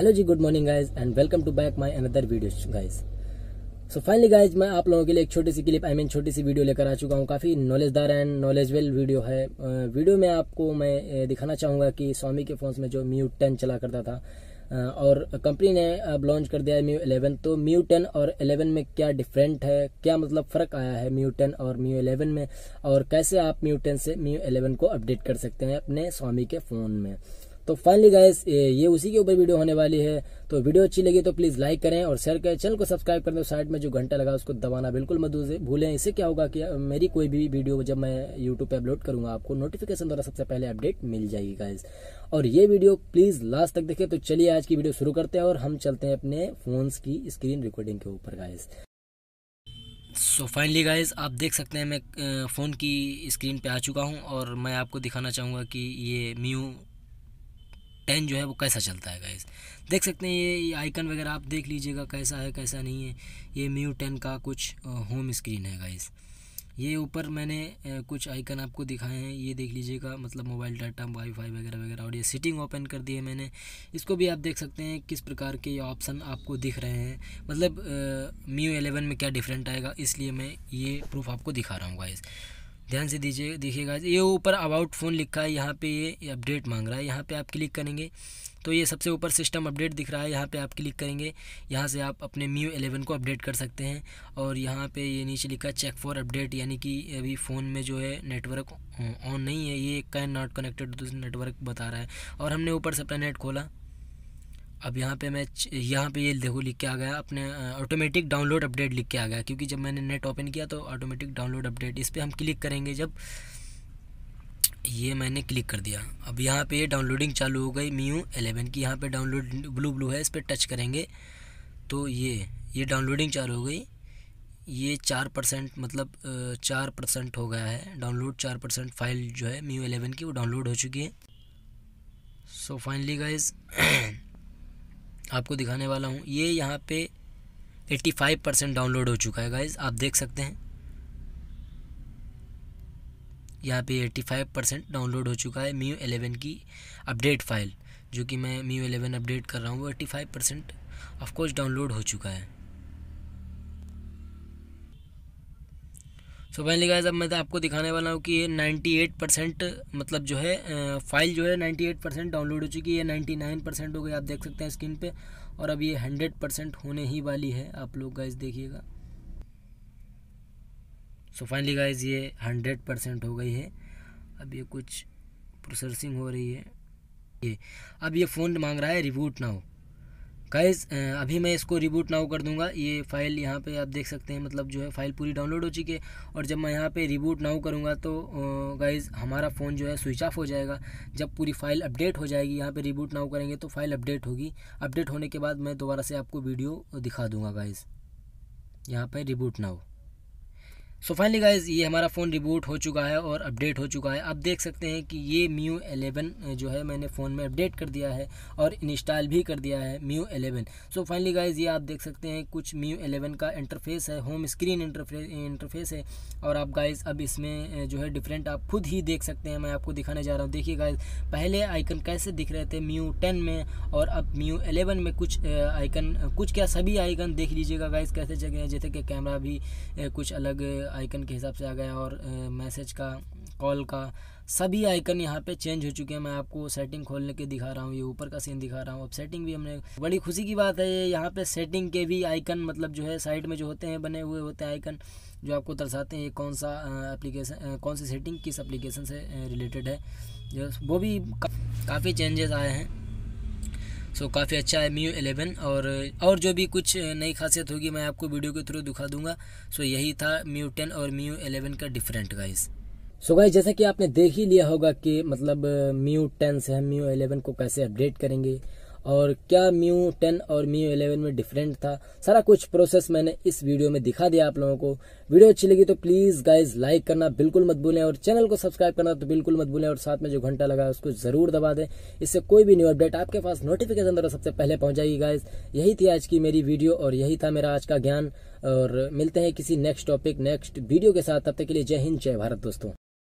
Hello ji, good morning guys and welcome to back my another video guys. So finally guys मैं आप लोगों के लिए एक छोटी सी क्लिप छोटी सी वीडियो लेकर आ चुका हूँ। काफ़ी नॉलेजदार एंड नॉलेजवेल वीडियो है। वीडियो में आपको मैं दिखाना चाहूँगा कि स्वामी के फोन्स में जो MIUI 10 चला करता था और कंपनी ने अब लॉन्च कर दिया है MIUI 11, तो MIUI 10 और 11 में क्या डिफरेंट है, क्या मतलब फ़र्क आया है MIUI 10 और MIUI 11 में, और कैसे आप MIUI 10 से MIUI 11 को अपडेट कर सकते हैं अपने स्वामी के फ़ोन में। तो फाइनली गाइस ये उसी के ऊपर वीडियो होने वाली है। तो वीडियो अच्छी लगी तो प्लीज़ लाइक करें और शेयर करें, चैनल को सब्सक्राइब कर दो, साइड में जो घंटा लगा उसको दबाना बिल्कुल मत भूलें। इससे क्या होगा कि मेरी कोई भी वीडियो जब मैं यूट्यूब पे अपलोड करूँगा आपको नोटिफिकेशन द्वारा सबसे पहले अपडेट मिल जाएगी गाइस। और ये वीडियो प्लीज़ लास्ट तक देखें। तो चलिए आज की वीडियो शुरू करते हैं और हम चलते हैं अपने फ़ोन्स की स्क्रीन रिकॉर्डिंग के ऊपर गाइस। सो फाइनली गाइज़ आप देख सकते हैं मैं फ़ोन की स्क्रीन पर आ चुका हूँ और मैं आपको दिखाना चाहूँगा कि ये MIUI 10 जो है वो कैसा चलता है गाइस। देख सकते हैं ये आइकन वगैरह आप देख लीजिएगा कैसा है कैसा नहीं है। ये MIUI 10 का कुछ होम स्क्रीन है गाइस। ये ऊपर मैंने कुछ आइकन आपको दिखाए हैं, ये देख लीजिएगा, मतलब मोबाइल डाटा, वाईफाई वगैरह वगैरह। और ये सेटिंग ओपन कर दी है मैंने, इसको भी आप देख सकते हैं किस प्रकार के ये ऑप्शन आपको दिख रहे हैं, मतलब MIUI 11 में क्या डिफरेंट आएगा, इसलिए मैं ये प्रूफ आपको दिखा रहा हूँ गाइस। ध्यान से दीजिए देखिएगा, ये ऊपर अबाउट फ़ोन लिखा है, यहाँ पे ये अपडेट मांग रहा है, यहाँ पे आप क्लिक करेंगे तो ये सबसे ऊपर सिस्टम अपडेट दिख रहा है, यहाँ पे आप क्लिक करेंगे, यहाँ से आप अपने MIUI 11 को अपडेट कर सकते हैं। और यहाँ पे ये नीचे लिखा है चेक फॉर अपडेट, यानी कि अभी फ़ोन में जो है नेटवर्क ऑन नहीं है, ये can not connected to network बता रहा है। और हमने ऊपर से अपना नेट खोला, अब यहाँ पे मैं यहाँ पे ये देखो लिख के आ गया अपने ऑटोमेटिक डाउनलोड अपडेट लिख के आ गया, क्योंकि जब मैंने नेट ओपन किया तो ऑटोमेटिक डाउनलोड अपडेट इस पर हम क्लिक करेंगे। जब ये मैंने क्लिक कर दिया अब यहाँ पे डाउनलोडिंग चालू हो गई MIUI 11 की। यहाँ पे डाउनलोड ब्लू है, इस पर टच करेंगे तो ये डाउनलोडिंग चालू हो गई। ये 4%, मतलब 4% हो गया है डाउनलोड, 4% फाइल जो है MIUI 11 की वो डाउनलोड हो चुकी है। सो फाइनली गाइज आपको दिखाने वाला हूँ, ये यहाँ पे 85% डाउनलोड हो चुका है गाइज़, आप देख सकते हैं यहाँ पे 85% डाउनलोड हो चुका है MIUI 11 की अपडेट फाइल, जो कि मैं MIUI 11 अपडेट कर रहा हूँ वो 85% ऑफकोर्स डाउनलोड हो चुका है। सो फाइनली गाइज अब मैं आपको दिखाने वाला हूँ कि ये 98%, मतलब जो है फाइल जो है 98% डाउनलोड हो चुकी है, 99% हो गई आप देख सकते हैं स्क्रीन पे, और अब ये 100% होने ही वाली है, आप लोग गाइज देखिएगा। सो फाइनली गाइज ये 100% हो गई है, अब ये कुछ प्रोसेसिंग हो रही है। ये अब ये फ़ोन मांग रहा है रिबूट नाउ गाइज़, अभी मैं इसको रिबूट नाउ कर दूंगा। ये फ़ाइल यहाँ पे आप देख सकते हैं, मतलब जो है फ़ाइल पूरी डाउनलोड हो चुकी है, और जब मैं यहाँ पे रिबूट नाउ करूँगा तो गाइज़ हमारा फ़ोन जो है स्विच ऑफ हो जाएगा। जब पूरी फ़ाइल अपडेट हो जाएगी, यहाँ पे रिबूट नाउ करेंगे तो फ़ाइल अपडेट होगी, अपडेट होने के बाद मैं दोबारा से आपको वीडियो दिखा दूँगा गाइज़। यहाँ पर reboot now. So finally guys ये हमारा फ़ोन रिबूट हो चुका है और अपडेट हो चुका है, आप देख सकते हैं कि ये MIUI 11 जो है मैंने फ़ोन में अपडेट कर दिया है और इंस्टॉल भी कर दिया है MIUI 11। सो फाइनली गाइज़ ये आप देख सकते हैं कुछ MIUI 11 का इंटरफेस है, होम स्क्रीन इंटरफेस है, और आप गाइज़ अब इसमें जो है डिफरेंट आप खुद ही देख सकते हैं, मैं आपको दिखाने जा रहा हूँ। देखिए गाइज़ पहले आइकन कैसे दिख रहे थे MIUI 10 में, और अब MIUI 11 में कुछ आइकन, कुछ क्या सभी आइकन देख लीजिएगा गाइज़ कैसे जगह है, जैसे कि कैमरा भी कुछ अलग आइकन के हिसाब से आ गया, और मैसेज का, कॉल का, सभी आइकन यहाँ पे चेंज हो चुके हैं। मैं आपको सेटिंग खोलने के दिखा रहा हूँ, ये ऊपर का सीन दिखा रहा हूँ। अब सेटिंग भी हमने, बड़ी खुशी की बात है यहाँ पे सेटिंग के भी आइकन, मतलब जो है साइड में जो होते हैं बने हुए होते हैं आइकन, जो आपको दर्शाते हैं कौन सा एप्लीकेशन, कौन सी सेटिंग किस एप्लीकेशन से रिलेटेड है, जो वो भी काफ़ी चेंजेस आए हैं। सो काफ़ी अच्छा है MIUI 11, और जो भी कुछ नई खासियत होगी मैं आपको वीडियो के थ्रू दिखा दूंगा। सो यही था MIUI 10 और MIUI 11 का डिफरेंट गाइस। सो गाइस जैसा कि आपने देख ही लिया होगा कि मतलब MIUI 10 से हम MIUI 11 को कैसे अपडेट करेंगे और क्या MIUI 10 और MIUI 11 में डिफरेंट था, सारा कुछ प्रोसेस मैंने इस वीडियो में दिखा दिया आप लोगों को। वीडियो अच्छी लगी तो प्लीज़ गाइज लाइक करना बिल्कुल मत भूलें और चैनल को सब्सक्राइब करना तो बिल्कुल मत भूलें, और साथ में जो घंटा लगा उसको ज़रूर दबा दें, इससे कोई भी न्यू अपडेट आपके पास नोटिफिकेशन द्वारा सबसे पहले पहुँच जाएगी गाइज। यही थी आज की मेरी वीडियो और यही था मेरा आज का ज्ञान, और मिलते हैं किसी नेक्स्ट टॉपिक, नेक्स्ट वीडियो के साथ। तब तक के लिए जय हिंद, जय भारत दोस्तों।